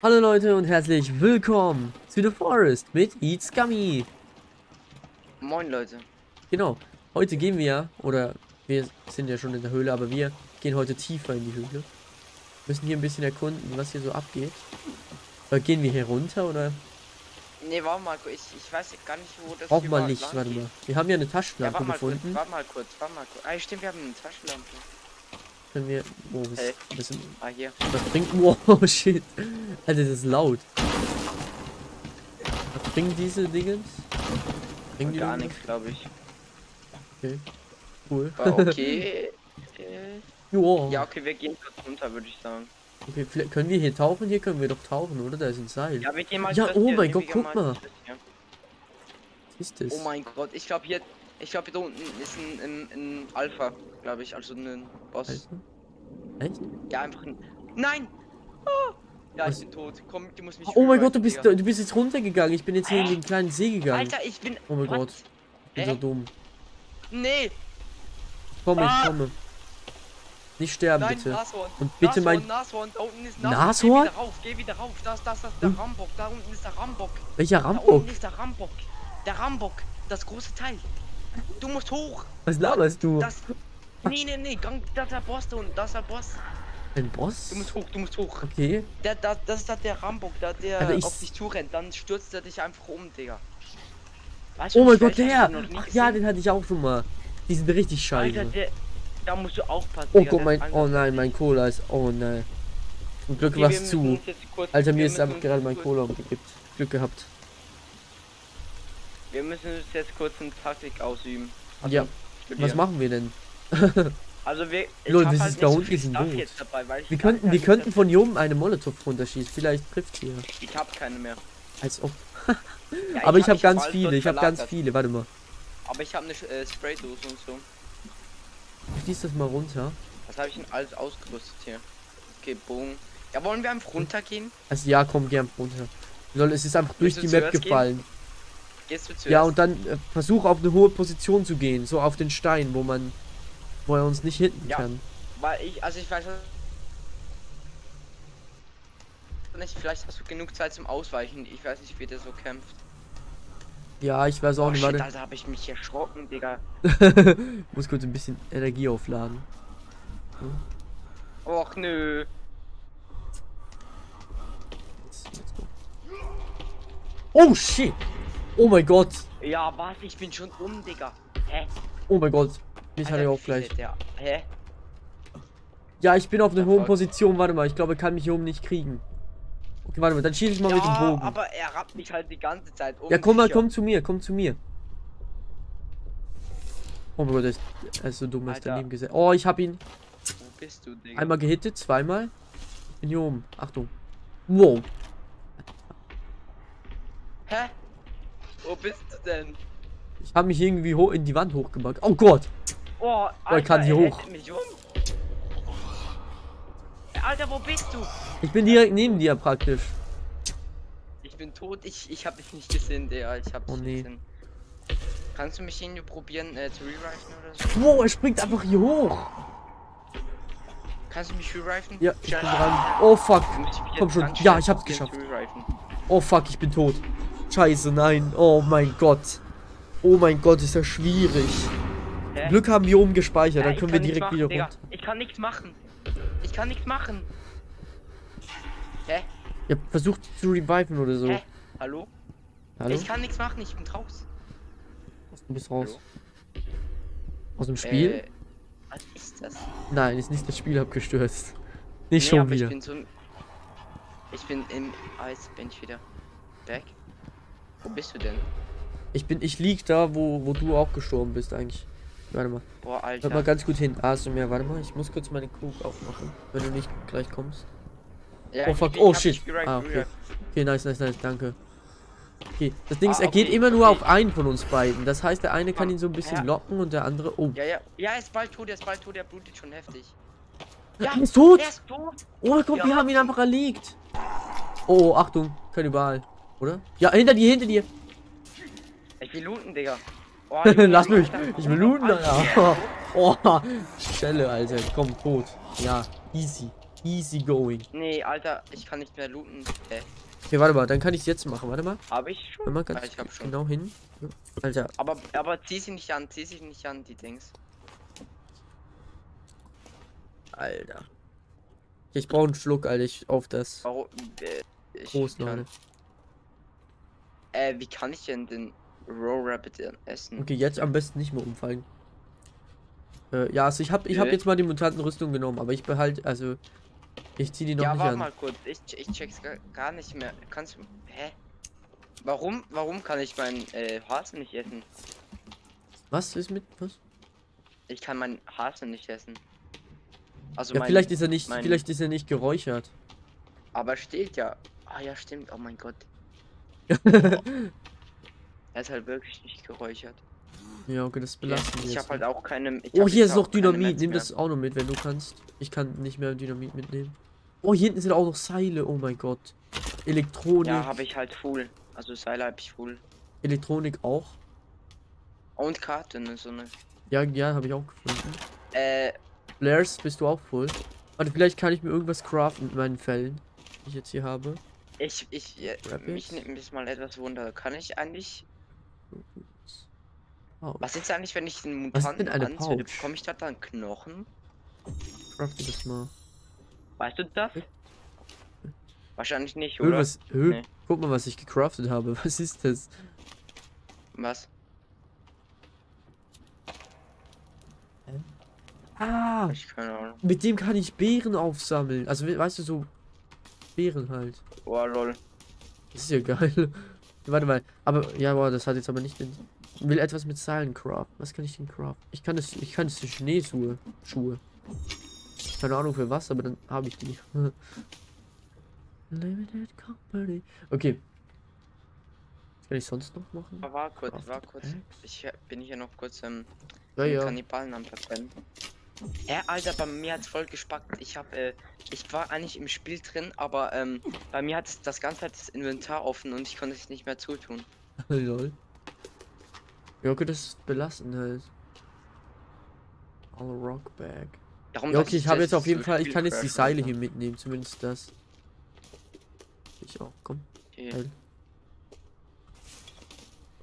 Hallo Leute und herzlich willkommen zu The Forest mit Yeet_Scumiii. Moin Leute. Genau, heute gehen wir ja, oder wir sind ja schon in der Höhle, aber wir gehen heute tiefer in die Höhle. Müssen hier ein bisschen erkunden, was hier so abgeht. Oder gehen wir hier runter, oder? Ne, warte mal, ich weiß gar nicht, wo das braucht man nicht, warte mal. Wir haben ja eine Taschenlampe gefunden. Kurz, warte mal kurz. Ah, stimmt, wir haben eine Taschenlampe. Können wir... Oh, hier. Das bringt... Wow, shit. Alter, das ist laut. Was bringen diese Dinge? Bringen die gar nichts, glaube ich. Okay. Cool. War okay. Joa. Ja, okay, wir gehen kurz runter, würde ich sagen. Okay, vielleicht können wir hier tauchen? Hier können wir doch tauchen, oder? Da ist ein Seil. Ja, wir gehen mal... Ja, oh mein Gott, guck mal. Was ist das? Oh mein Gott, ich glaube hier... Ich glaube, hier unten ist ein Alpha, glaube ich, also ein Boss. Alpha? Echt? Ja, einfach ein... Nein! Oh! Ja, was? Ich bin tot. Komm, du musst mich... Oh mein Gott, du bist jetzt runtergegangen. Ich bin jetzt hier in den kleinen See gegangen. Alter, ich bin... Oh mein Gott. Ich bin so dumm. Nee! Komm, ich komme. Nicht sterben, nein, bitte. Nashorn. Und bitte Nashorn, da unten ist Nashorn. Geh wieder rauf. Das ist der Rambock. Da unten ist der Rambock. Welcher Rambock? Da unten ist der Rambock. Der Rambock. Das große Teil. Du musst hoch! Was laberst du? Nee, das ist der Boss und das ist der Boss. Ein Boss? Du musst hoch. Okay. Das ist der Rambock, der auf dich zurennt. Dann stürzt er dich einfach um, Digga. Weißt du, oh mein Gott, der! Ach ja, den hatte ich auch schon mal. Die sind richtig scheiße. Alter, da musst du aufpassen. Oh Gott, oh nein, mein Cola ist... Oh nein. Zum Glück war's zu. Alter, mir ist einfach gerade mein Cola umgekippt. Glück gehabt. Wir müssen uns jetzt kurz eine Taktik ausüben. Also ja. Was machen wir denn? Also wir... Leute, das ist da unten ein Boot. Wir könnten von hier oben eine Molotow runterschießen. Vielleicht trifft hier. Ich hab keine mehr. Als ob. Ja, aber ich hab ganz viele. Warte mal. Aber ich hab eine Spraydose und so. Ich schieß das mal runter. Was habe ich denn alles ausgerüstet hier? Okay, boom. Ja, wollen wir einfach runtergehen? Also ja, komm, geh einfach runter. Leute, es ist einfach durch die Map gefallen. Ja, und dann versuch auf eine hohe Position zu gehen, so auf den Stein, wo er uns nicht hinten kann. Weil ich weiß nicht, vielleicht hast du genug Zeit zum Ausweichen. Ich weiß nicht, wie der so kämpft. Ja, ich weiß auch nicht, warte. Alter, habe ich mich erschrocken, Digga. Muss kurz ein bisschen Energie aufladen. Hm. Och nö. Jetzt oh shit. Oh mein Gott! Ja, warte, ich bin schon um, Digga. Hä? Oh mein Gott. Mich hat er auch gleich. Hä? Ja, ich bin auf einer hohen Position. Warte mal, ich glaube, er kann mich hier oben nicht kriegen. Okay, warte mal, dann schieße ich mal mit dem Bogen. Aber er rappt mich halt die ganze Zeit um. Ja, komm zu mir. Oh mein Gott, er ist so dumm, als daneben gesetzt. Oh, ich hab ihn. Wo bist du, Digga? Einmal gehittet, zweimal. Ich bin hier oben. Achtung. Wow. Hä? Wo bist du denn? Ich habe mich irgendwie in die Wand hochgebackt. Oh Gott! Oh, Alter, ich kann hier hoch. Mich um. Alter, wo bist du? Ich bin direkt neben dir praktisch. Ich bin tot. Ich habe dich nicht gesehen, der. Ich habe dich nicht gesehen. Kannst du mich irgendwie probieren zu revifen oder so? Wow, er springt einfach hier hoch. Kannst du mich revifen? Ja, ich bin dran. Oh fuck. Komm schon. Ja, ich hab's geschafft. Oh fuck, ich bin tot. Scheiße, nein. Oh mein Gott. Oh mein Gott, ist das schwierig. Hä? Glück haben wir oben gespeichert, dann können wir direkt wieder runter. Ich kann nichts machen. Hä? Ja, versucht zu reviven oder so. Hä? Hallo? Ich kann nichts machen, ich bin raus. Du bist raus. Hallo? Aus dem Spiel? Was ist das? Nein, ist nicht das Spiel abgestürzt. Nicht schon wieder. Ich bin im Eis, bin ich wieder weg. Wo bist du denn? Ich lieg da, wo du auch gestorben bist eigentlich. Warte mal. Boah, Alter. Warte mal ganz gut hin. Ah, so mehr. Warte mal, ich muss kurz meine Krug aufmachen, wenn du nicht gleich kommst. Ja, oh fuck, oh shit. Ah, okay. Okay, nice, danke. Okay, das Ding ist, er geht immer nur auf einen von uns beiden. Das heißt, der eine kann ihn so ein bisschen locken und der andere... Oh. Ja, er ist bald tot, der blutet schon heftig. Ja, er ist tot! Oh mein Gott, wir haben ihn einfach erlegt. Oh, Achtung, kein überall. Oder? Ja, hinter dir. Ich will looten, Digga. Oh, lass mich. Ich will looten, Digga. Oh, Schelle, Alter. Komm, tot. Ja, easy. Easy going. Nee, Alter, ich kann nicht mehr looten. Ey. Okay, warte mal, dann kann ich es jetzt machen, warte mal. Hab ich schon? Mal ganz ich hab schon. Genau hin. Alter. Aber zieh sie nicht an, die Dings. Alter. Ich brauche einen Schluck, Alter, auf das. Warum? Prost, Leute. Wie kann ich denn den Raw Rabbit essen? Okay, jetzt am besten nicht mehr umfallen. Ja, also ich hab jetzt mal die Mutantenrüstung genommen, aber ich behalte, also ich zieh die noch nicht an. Ja, warte mal kurz, ich check's gar nicht mehr. Kannst du, hä? Warum kann ich meinen Hasen nicht essen? Was ist mit, was? Ich kann meinen Hasen nicht essen. Also ja, vielleicht ist er nicht geräuchert. Aber steht ja. Ah ja, stimmt, oh mein Gott. Er ist halt wirklich nicht geräuchert. Ja, okay, das belassen wir. Ich hab halt auch keine. Oh, hier ist noch Dynamit. Nimm das auch noch mit, wenn du kannst. Ich kann nicht mehr Dynamit mitnehmen. Oh, hier hinten sind auch noch Seile. Oh mein Gott. Elektronik. Ja, habe ich halt full. Also Seile habe ich full. Elektronik auch. Und Karte, ne, so ne. Ja, ja, habe ich auch gefunden. Flares, bist du auch full? Warte, vielleicht kann ich mir irgendwas craften mit meinen Fällen, die ich jetzt hier habe. Mich nimmt mich mal etwas Wunder. Kann ich eigentlich. Oh. Was ist eigentlich, wenn ich den Mutanten anzünde? Bekomme ich da dann Knochen? Crafte das mal. Weißt du das? Wahrscheinlich nicht, oder? Nee. Guck mal, was ich gecraftet habe. Was ist das? Was? Ah! Ich keine Ahnung. Mit dem kann ich Beeren aufsammeln. Also, weißt du, so Beeren halt. Oh, lol. Das ist ja geil. Warte mal. Aber, ja, boah, das hat jetzt aber nicht den... Ich will etwas mit Seilen craften. Was kann ich denn craften? Ich kann es für Schneeschuhe. Keine Ahnung für was, aber dann habe ich die. Limited Company. Okay. Was kann ich sonst noch machen? War kurz. Ich bin hier noch kurz ja. Kannibalen am Verbrennen. Alter, bei mir hat's voll gespackt. Ich war eigentlich im Spiel drin, aber bei mir hat das ganze Zeit das Inventar offen und ich konnte es nicht mehr zutun. Lol. Ja, okay, das ist belastend halt. All Rock Bag. Ja, okay, ich habe jetzt auf jeden Fall, ich kann jetzt die Seile hier mitnehmen, zumindest das. Ich auch, komm. Okay. Halt.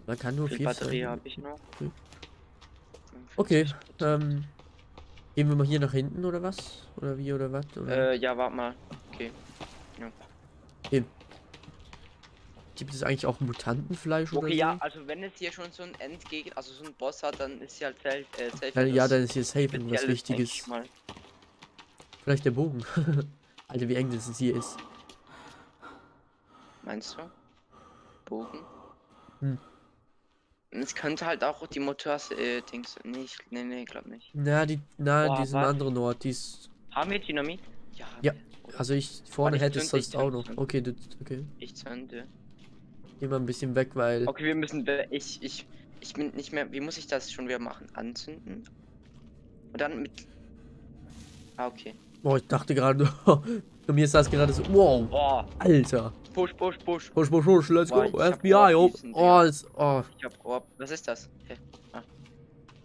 Man kann nur 4 Batterie habe ich noch. Okay, gehen wir mal hier nach hinten oder was? Oder wie oder was? Oder? Ja, warte mal. Okay. Ja. Okay. Gibt es eigentlich auch Mutantenfleisch oder so? Okay, ja, also wenn es hier schon so ein Endgegner, also so ein Boss hat, dann ist hier halt safe. Ja, dann ist hier safe und was Wichtiges. Vielleicht der Bogen. Alter, wie eng das jetzt hier ist. Meinst du? Bogen? Hm. Es könnte halt auch die Motors-Dings. Nee, glaub nicht. Die sind ein anderer Ort. Haben wir Dynamit? Ja. Also ich vorne hätte es sonst auch noch. Okay, okay. Ich zünde. Geh mal ein bisschen weg, weil... Okay, wir müssen... Ich bin nicht mehr... Wie muss ich das schon wieder machen? Anzünden? Und dann mit... Ah, okay. Boah, ich dachte gerade... Bei mir saß gerade so... Wow! Boah. Alter! Push, let's go! FBI, oh! Ich hab Korb. Was ist das? Okay.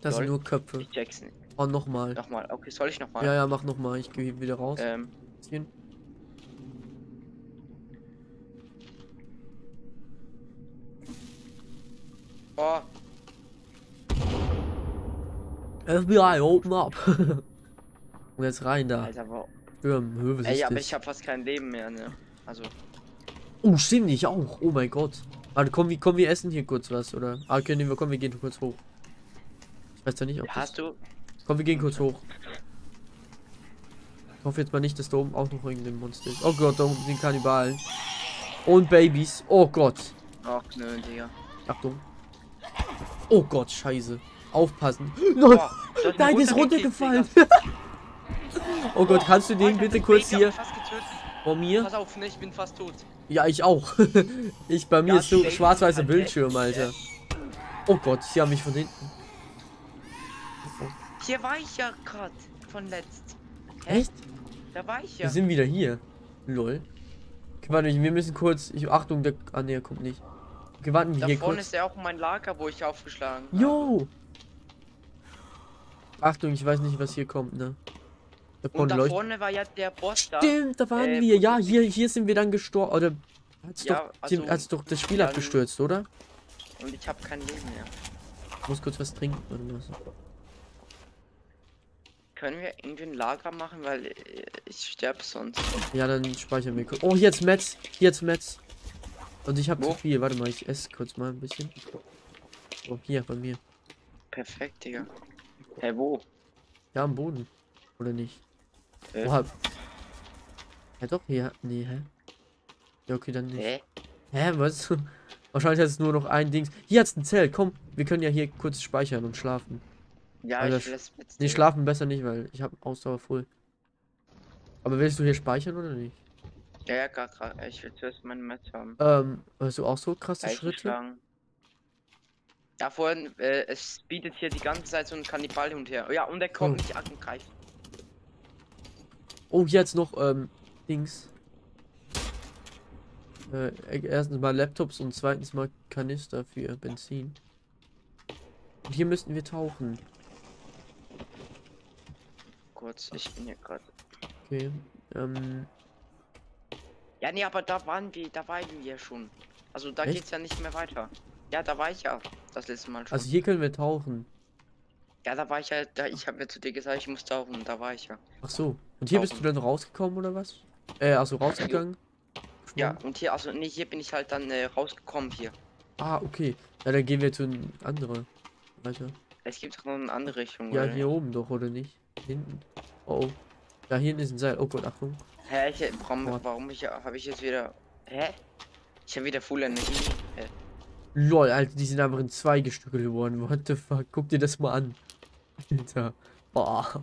Das sind nur Köpfe. Ich check's nicht. Oh, nochmal. Okay, soll ich nochmal? Ja, mach nochmal. Ich geh wieder raus. Oh. FBI, open up! Und jetzt rein da. Alter, wow. Aber ich hab fast kein Leben mehr, ne? Also. Oh, stimmt, ich auch. Oh mein Gott. Warte, komm, wir essen hier kurz was, oder? Okay, nee, wir gehen kurz hoch. Ich weiß ja nicht, ob das... Hast du? Komm, wir gehen kurz hoch. Ich hoffe jetzt mal nicht, dass da oben auch noch irgendein Monster ist. Oh Gott, da oben sind Kannibalen. Und Babys. Oh Gott. Ach, nö, Digga. Achtung. Oh Gott, scheiße. Aufpassen. Nein, der ist runtergefallen. Oh Gott, kannst du den bitte kurz hier vor mir? Pass auf, ne, ich bin fast tot. Ja, ich auch. Bei mir ist so schwarz-weißer Bildschirm, Alter. Oh Gott, sie haben mich von hinten. Hier war ich ja gerade von letzt. Echt? Da war ich ja. Wir sind wieder hier. Lol. Okay, warte, wir müssen kurz. Achtung, der. Ah, ne, er kommt nicht. Okay, warten wir hier kurz. Da vorne ist ja auch mein Lager, wo ich aufgeschlagen habe. Yo! Achtung, ich weiß nicht, was hier kommt, ne? Und da vorne war ja der Boss da. Stimmt, da waren wir. Ja, hier sind wir dann gestorben. Oder hat's ja, doch das Spiel abgestürzt, oder? Und ich habe kein Leben mehr. Ich muss kurz was trinken oder so. Können wir irgendwie ein Lager machen, weil ich sterbe sonst. Ja, dann speichern wir kurz. Oh, jetzt Metz. Jetzt Metz. Und ich habe zu viel. Warte mal, ich esse kurz mal ein bisschen. Oh, hier bei mir. Perfekt, Digga. Hey, wo? Ja, am Boden. Oder nicht? Oha. Ja, doch, hier. Nee, hä? Ja, okay, dann nicht. Hä, was? Wahrscheinlich hat es nur noch ein Ding. Hier hat's ein Zelt. Komm, wir können ja hier kurz speichern und schlafen. Ja, also, ich lass jetzt. Nee, schlafen besser nicht, weil ich habe Ausdauer voll. Aber willst du hier speichern oder nicht? Ja, gar krass. Ich will zuerst mein Metz haben. Hast du auch so krasse Schritte? Ja, vorhin, es bietet hier die ganze Zeit so ein Kannibal und her. Ja, und der kommt nicht angreifen. Oh, jetzt noch, Dings. Erstens mal Laptops und zweitens mal Kanister für Benzin. Und hier müssten wir tauchen. Kurz, ich bin hier gerade. Okay, Ja, nee, aber da waren wir schon. Also da geht's ja nicht mehr weiter. Ja, da war ich ja das letzte Mal schon. Also hier können wir tauchen. Ja, da war ich ja, ich habe mir zu dir gesagt, ich muss tauchen, und da war ich ja. Ach so. Und hier bist du dann rausgekommen oder was? Also rausgegangen? Ja, und hier, also nee, hier bin ich halt dann rausgekommen hier. Ah, okay. Ja, dann gehen wir zu einem anderen. Weiter. Es gibt doch noch eine andere Richtung, ja, oder? Hier oben doch, oder nicht? Hinten. Oh, oh. Da hinten ist ein Seil. Oh Gott, Achtung. Hä, warum habe ich jetzt wieder... Hä? Ich habe wieder Full Energie. Lol, Alter, die sind einfach in zwei gestückelt geworden. What the fuck? Guck dir das mal an. Alter. Boah.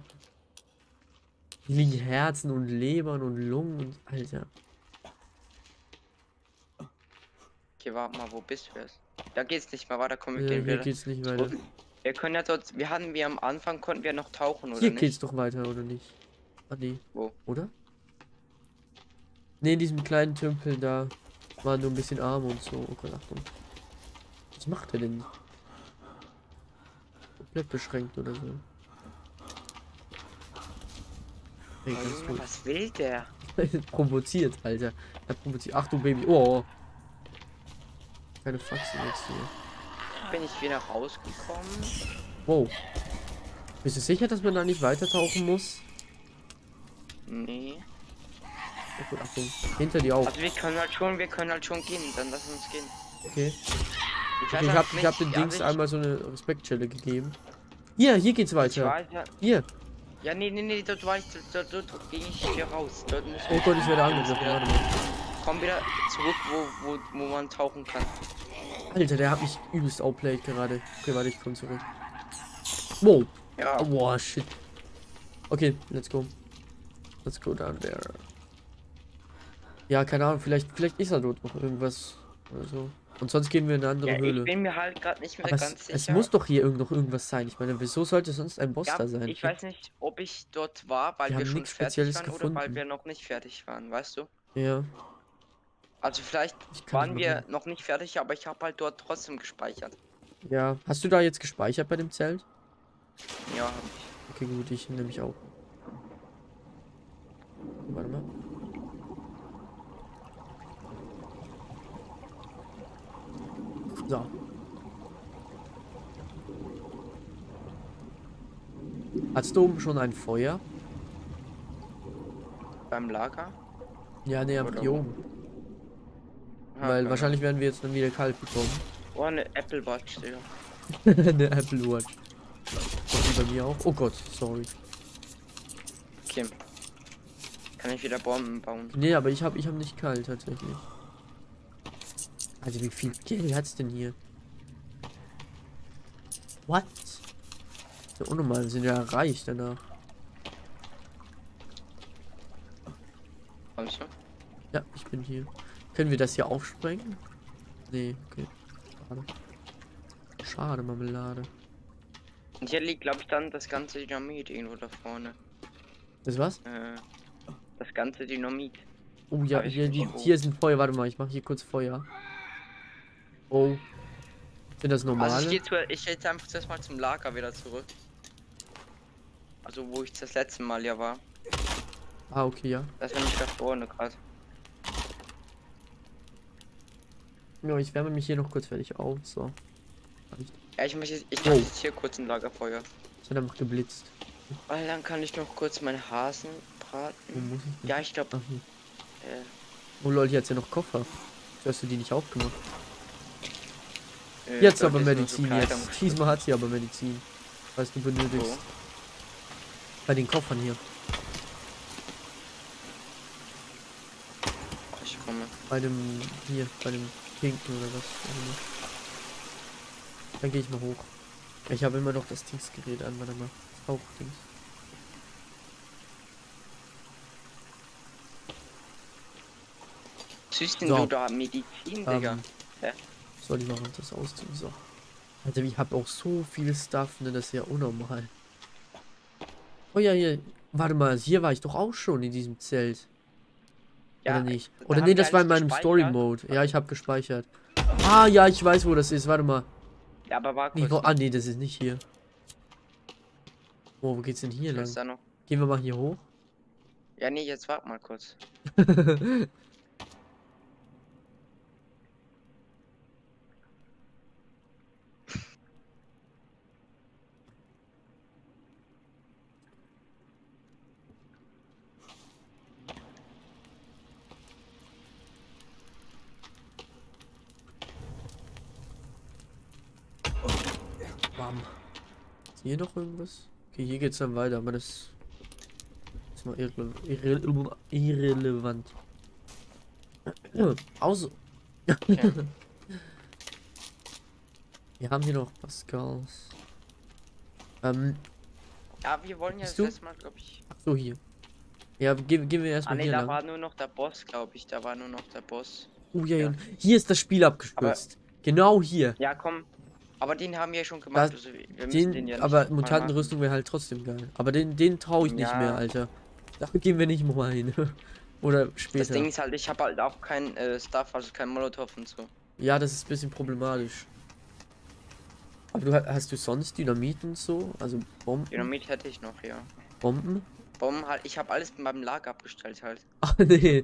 Die liegen Herzen und Lebern und Lungen und... Alter. Okay, warte mal, wo bist du jetzt? Da geht's nicht mehr weiter, komm, wir gehen wieder. Hier geht's nicht weiter. Wir können ja dort... Wir am Anfang konnten wir noch tauchen, oder hier nicht? Hier geht's doch weiter, oder nicht? Ah, nee. Wo? Oder? Ne, in diesem kleinen Tümpel da waren nur ein bisschen Arme und so. Okay, Achtung. Was macht er denn? Komplett beschränkt oder so. Hey, Junge, was will der? Provoziert, Alter. Er provoziert. Ach du Baby. Oh. Keine Faxen jetzt hier. Bin ich wieder rausgekommen? Wow. Bist du sicher, dass man da nicht weiter tauchen muss? Nee. Oh, gut, Achtung. Hinter die Augen. Also wir können halt schon gehen. Dann lass uns gehen. Okay. Okay, ich hab den Dings einmal so eine Respektschelle gegeben. Hier geht's weiter. Hier. Ja, nee, dort war ich, dort ging ich hier raus. Dort muss ich ich werde angegriffen. Warte mal. Komm wieder zurück, wo man tauchen kann. Alter, der hat mich übelst outplayed gerade. Okay, warte, ich komm zurück. Wow. Ja. Wow, shit. Okay, let's go. Let's go down there. Ja, keine Ahnung, vielleicht ist da dort noch irgendwas oder so. Und sonst gehen wir in eine andere Höhle. Ich bin mir halt gerade nicht mehr ganz sicher. Es muss doch hier noch irgendwas sein. Ich meine, wieso sollte sonst ein Boss da sein? Ich weiß nicht, ob ich dort war, weil wir schon fertig waren oder weil wir noch nicht fertig waren, weißt du? Ja. Also vielleicht waren wir noch nicht fertig, aber ich habe halt dort trotzdem gespeichert. Ja. Hast du da jetzt gespeichert bei dem Zelt? Ja, hab ich. Okay, gut, ich nehme mich auch. Warte mal. So. Hast du oben schon ein Feuer? Beim Lager? Ja, ne, hier oben. Ja, weil wahrscheinlich werden wir jetzt dann wieder kalt bekommen. Oh, eine Apple Watch, Digga. Eine Apple Watch. Und bei mir auch. Oh Gott, sorry. Okay. Kann ich wieder Bomben bauen? Ne, aber ich hab nicht kalt tatsächlich. Also wie viel Geld hat's denn hier? What? Ja, unnormal, wir sind ja reich danach. Kommst du? Ja, ich bin hier. Können wir das hier aufsprengen? Nee, okay. Schade. Schade, Marmelade. Und hier liegt, glaube ich, dann das ganze Dynamit irgendwo da vorne. Das was? Das ganze Dynamit. Oh ja, hier ist ein Feuer. Warte mal, ich mache hier kurz Feuer. Oh. Sind das normale? Also ich gehe jetzt einfach zuerst mal zum Lager wieder zurück. Also wo ich das letzte Mal ja war. Ah, okay, ja. Das ist nämlich da vorne gerade. Ja, ich wärme mich hier noch kurz fertig auf, so. Ja, ich mach jetzt hier kurz ein Lagerfeuer. Ich hab einfach geblitzt. Weil dann kann ich noch kurz meinen Hasen braten. Ich ja, ich glaube. Oh lol, hier hat's ja noch Koffer. Hast du die nicht aufgemacht? Jetzt aber Medizin, so jetzt. Diesmal hat sie aber Medizin. Was du benötigst. Oh. Bei den Koffern hier. Ich komme. Bei dem, hier, bei dem Pinken oder was. Dann gehe ich mal hoch. Ich habe immer noch das Dingsgerät an, warte mal. Auch Dings. Süß denn so. Du da Medizin, Digga. Soll ich mal das ausziehen, so. Also ich habe auch so viel Stuff, ne, das ist ja unnormal. Oh ja, hier, warte mal, hier war ich doch auch schon in diesem Zelt. Ja, oder nicht? Oder nee, das war in meinem Story-Mode. Ja, ich habe gespeichert. Ah ja, ich weiß, wo das ist, warte mal. Ja, aber war kurz. Ah nee, das ist nicht hier. Oh, wo geht's denn hier lang? Gehen wir mal hier hoch? Ja, nee, jetzt warte mal kurz. Hier noch irgendwas? Okay, hier geht's dann weiter, aber das ist mal irrelevant. Außer. Okay. Wir haben hier noch Pascals. Ja, wir wollen ja das mal, glaube ich. Ach so, hier. Ja, gehen wir erstmal hier lang. Da war nur noch der Boss, glaube ich. Da war nur noch der Boss. Oh ja, ja. Hier ist das Spiel abgestürzt. Aber genau hier. Ja, komm. Aber den haben wir ja schon gemacht, also wir müssen den ja nicht. Aber Mutantenrüstung wäre halt trotzdem geil. Aber den traue ich nicht mehr, Alter. Da gehen wir nicht mal hin. Oder später. Das Ding ist halt, ich habe halt auch kein Stuff, also kein Molotow und so. Ja, das ist ein bisschen problematisch. Aber hast du sonst Dynamiten so? Also Bomben? Dynamit hätte ich noch, ja. Bomben? Bomben halt, ich habe alles beim Lager abgestellt halt. Ah, nee.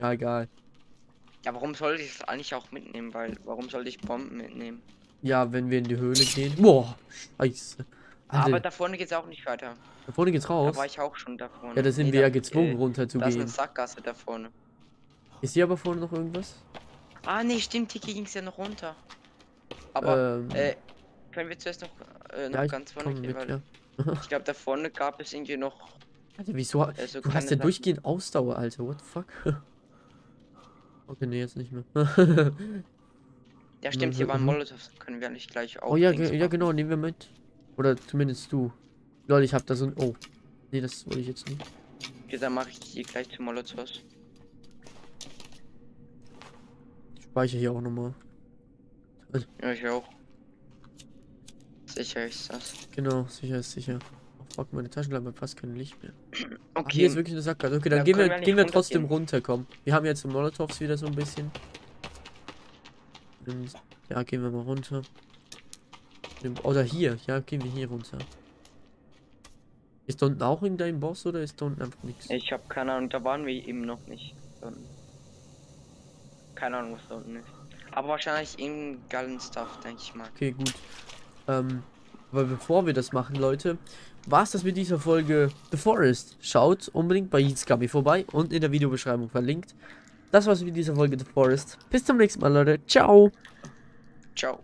Ja, egal. Ja, warum sollte ich das eigentlich auch mitnehmen? Weil, warum sollte ich Bomben mitnehmen? Ja, wenn wir in die Höhle gehen. Boah, scheiße. Alter. Aber da vorne geht's auch nicht weiter. Da vorne geht's raus? Da war ich auch schon da vorne. Ja, da sind wir ja gezwungen runter zu gehen. Da ist eine Sackgasse da vorne. Ist hier aber vorne noch irgendwas? Ah, nee, stimmt, hier ging's ja noch runter. Aber, können wir zuerst noch ja, ganz vorne gehen? Weil ich glaube, da vorne gab es irgendwie noch... Alter, wieso? So du hast ja durchgehend Ausdauer, Alter. What the fuck? Okay, nee, jetzt nicht mehr. Ja, stimmt, hier waren Molotovs, können wir nicht gleich auch. Oh ja, ja genau, nehmen wir mit. Oder zumindest du. Leute, ich hab da so ein... Oh. Nee, das wollte ich jetzt nicht. Okay, dann mache ich hier gleich zu Molotovs. Ich speichere hier auch nochmal. Ja, ich auch. Sicher ist das. Genau, sicher ist sicher. Oh fuck, meine Taschenlampe hat fast kein Licht mehr. Okay. Ach, hier ist wirklich eine Sackgasse. Okay, dann gehen wir trotzdem runter, komm. Wir haben jetzt Molotovs wieder so ein bisschen. Ja, gehen wir mal runter. Oder hier. Ja, gehen wir hier runter. Ist da unten auch in deinem Boss oder ist da unten einfach nichts? Ich habe keine Ahnung, da waren wir eben noch nicht. Keine Ahnung, was da unten ist. Aber wahrscheinlich in Gallenstuff, denke ich mal. Okay, gut. Aber bevor wir das machen, Leute, war's das mit dieser Folge The Forest. Schaut unbedingt bei Yeet_Scumiii vorbei und in der Videobeschreibung verlinkt. Das war's mit dieser Folge The Forest. Bis zum nächsten Mal, Leute. Ciao. Ciao.